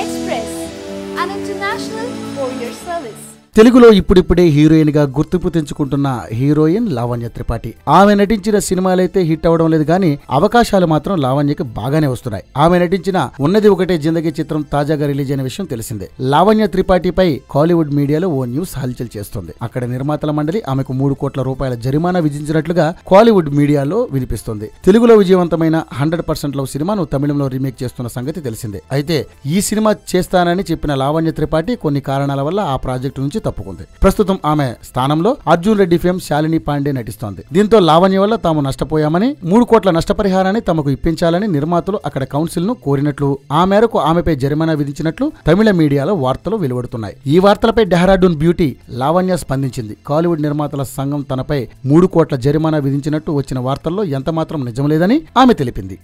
Express, an international courier service. తెలుగులో ఇప్పుడిప్పుడే heroine గా గుర్తింపు తెంచుకుంటున్న హీరోయిన్ లావణ్య త్రిపాఠి. ఆమె నటించిన సినిమాలైతే హిట్ అవడం లేదు కానీ అవకాశాలు మాత్రం లావణ్యకి బాగానే వస్తున్నాయి. ఆమె నటించిన ఉన్నది ఒకటే జిందగీ చిత్రం తాజాగా రిలీజ్ అయిన విషయం తెలిసిందే. లావణ్య త్రిపాఠిపై కాలీవుడ్ మీడియాలో ఓ న్యూస్ హల్చల్ చేస్తుంది. అక్కడ నిర్మాతల మండలి ఆమెకు 3 కోట్ల రూపాయల జరిమానా విధించినట్లుగా కాలీవుడ్ మీడియాలో వినిపిస్తుంది. తెలుగులో విజయవంతమైన 100% లవ్ సినిమాను తమిళంలో రీమేక్ చేస్తున్న సంగతి తెలిసిందే. అయితే ఈ సినిమా చేస్తానని చెప్పిన లావణ్య త్రిపాఠి కొన్ని కారణాల వల్ల ఆ ప్రాజెక్టు నుంచి తప్పుకుంది. ప్రస్తుతం ఆమె స్థానంలో అర్జున్ రెడ్డి ఫేమ్ శాలిని పాండే నటిస్తోంది. దీంతో లావణ్య వల్ల తాము నష్టపోయామని 3 కోట్ల నష్టపరిహారాన్ని తమకు ఇప్పించాలని నిర్మాతలు అక్కడ కౌన్సిల్ ను కోరినట్లు, ఆ మేరకు ఆమెపై జరిమానా విధించినట్లు తమిళ మీడియాలో వార్తలు వెలువడుతున్నాయి. ఈ వార్తలపై డెహ్రాడూన్ బ్యూటీ లావణ్య స్పందించింది. కాలీవుడ్ నిర్మాతల సంఘం తనపై 3 కోట్ల జరిమానా విధించినట్టు వచ్చిన వార్తల్లో ఎంతమాత్రం నిజం లేదని ఆమె తెలిపింది.